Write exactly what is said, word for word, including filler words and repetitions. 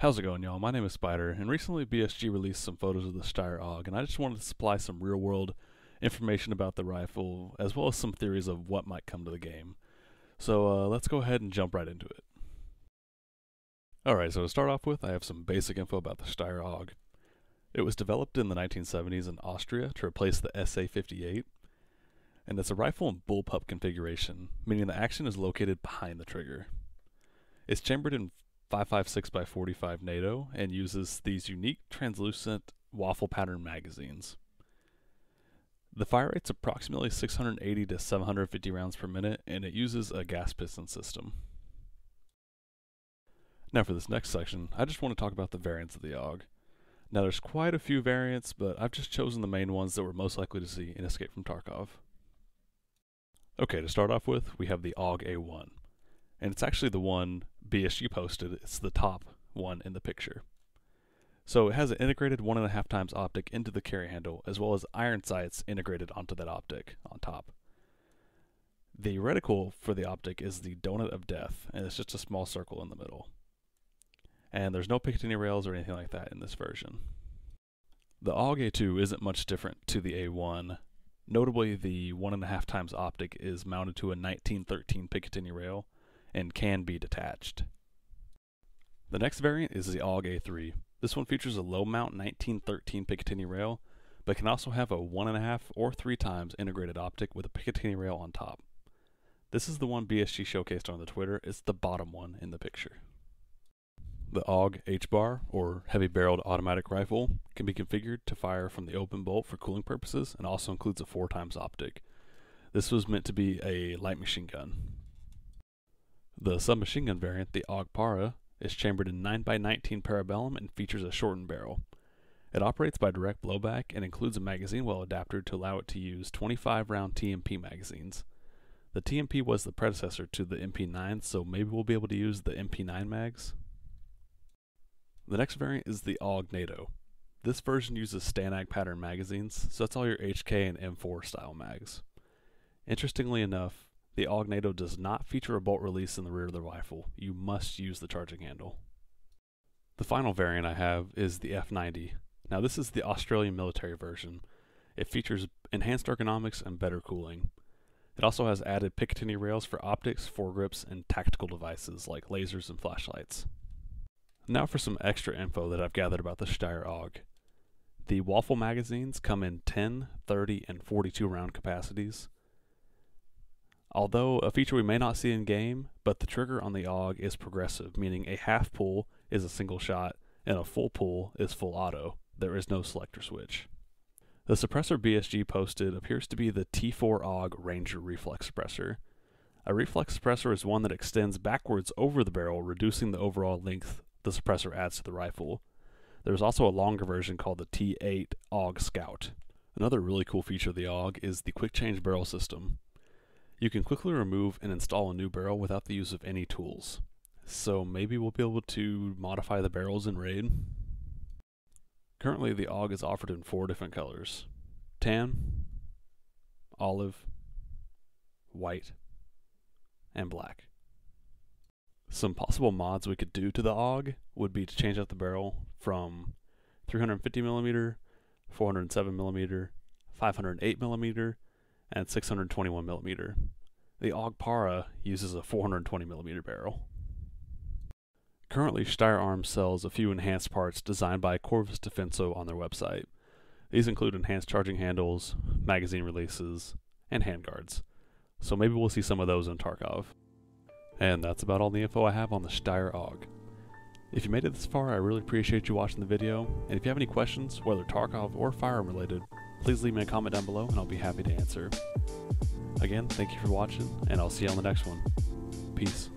How's it going, y'all? My name is Spider, and recently B S G released some photos of the Steyr A U G, and I just wanted to supply some real-world information about the rifle, as well as some theories of what might come to the game. So uh, let's go ahead and jump right into it. Alright, so to start off with, I have some basic info about the Steyr A U G. It was developed in the nineteen seventies in Austria to replace the S A fifty-eight, and it's a rifle in bullpup configuration, meaning the action is located behind the trigger. It's chambered in five fifty-six by forty-five NATO and uses these unique translucent waffle pattern magazines. The fire rate's approximately six hundred eighty to seven hundred fifty rounds per minute, and it uses a gas piston system. Now for this next section, I just want to talk about the variants of the A U G. Now there's quite a few variants, but I've just chosen the main ones that we're most likely to see in Escape from Tarkov. Okay, to start off with, we have the A U G A one. And it's actually the one B S G posted. It's the top one in the picture. So it has an integrated one and a half times optic into the carry handle, as well as iron sights integrated onto that optic on top. The reticle for the optic is the donut of death, and it's just a small circle in the middle. And there's no Picatinny rails or anything like that in this version. The A U G A two isn't much different to the A one. Notably, the one and a half times optic is mounted to a nineteen thirteen Picatinny rail, and can be detached. The next variant is the A U G A three. This one features a low mount nineteen thirteen Picatinny rail, but can also have a one and a half or three times integrated optic with a Picatinny rail on top. This is the one B S G showcased on the Twitter. It's the bottom one in the picture. The A U G H-bar, or heavy barreled automatic rifle, can be configured to fire from the open bolt for cooling purposes, and also includes a four times optic. This was meant to be a light machine gun. The submachine gun variant, the A U G Para, is chambered in nine by nineteen Parabellum and features a shortened barrel. It operates by direct blowback and includes a magazine well adapter to allow it to use twenty-five round T M P magazines. The T M P was the predecessor to the M P nine, so maybe we'll be able to use the M P nine mags. The next variant is the A U G NATO. This version uses STANAG pattern magazines, so that's all your H K and M four style mags. Interestingly enough, the A U G NATO does not feature a bolt release in the rear of the rifle. You must use the charging handle. The final variant I have is the F ninety. Now this is the Australian military version. It features enhanced ergonomics and better cooling. It also has added Picatinny rails for optics, foregrips, and tactical devices like lasers and flashlights. Now for some extra info that I've gathered about the Steyr A U G. The waffle magazines come in ten, thirty, and forty-two round capacities. Although a feature we may not see in game, but the trigger on the A U G is progressive, meaning a half pull is a single shot and a full pull is full auto. There is no selector switch. The suppressor B S G posted appears to be the T four A U G Ranger Reflex Suppressor. A reflex suppressor is one that extends backwards over the barrel, reducing the overall length the suppressor adds to the rifle. There's also a longer version called the T eight A U G Scout. Another really cool feature of the A U G is the quick change barrel system. You can quickly remove and install a new barrel without the use of any tools. So maybe we'll be able to modify the barrels in RAID. Currently the A U G is offered in four different colors: tan, olive, white, and black. Some possible mods we could do to the A U G would be to change out the barrel from three hundred fifty millimeter, four hundred seven millimeter, five hundred eight millimeter, and six hundred twenty-one millimeter. The A U G Para uses a four hundred twenty millimeter barrel. Currently, Steyr Arms sells a few enhanced parts designed by Corvus Defenso on their website. These include enhanced charging handles, magazine releases, and handguards. So maybe we'll see some of those in Tarkov. And that's about all the info I have on the Steyr A U G. If you made it this far, I really appreciate you watching the video, and if you have any questions, whether Tarkov or firearm related, please leave me a comment down below and I'll be happy to answer. Again, thank you for watching, and I'll see you on the next one. Peace.